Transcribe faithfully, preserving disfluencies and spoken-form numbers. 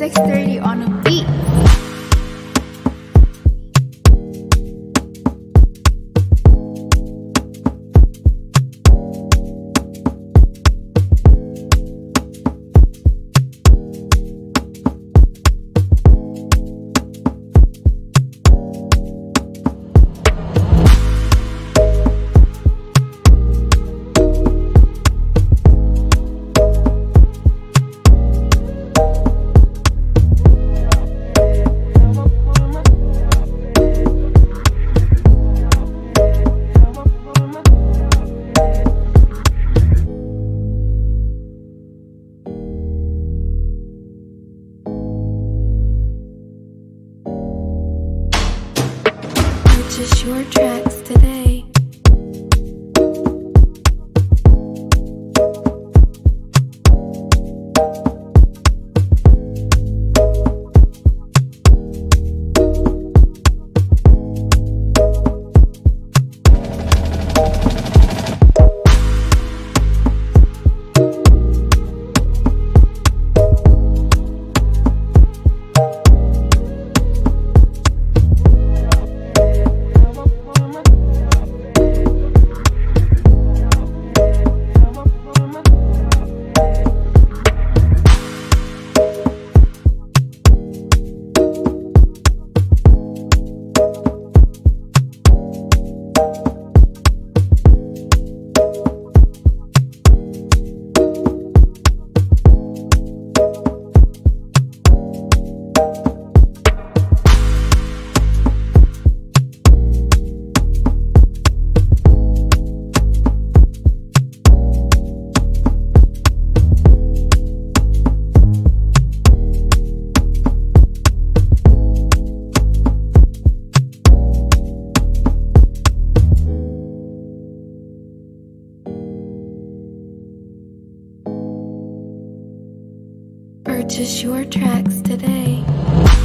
six thirty on a beat. Purchase your tracks today. Purchase your tracks today.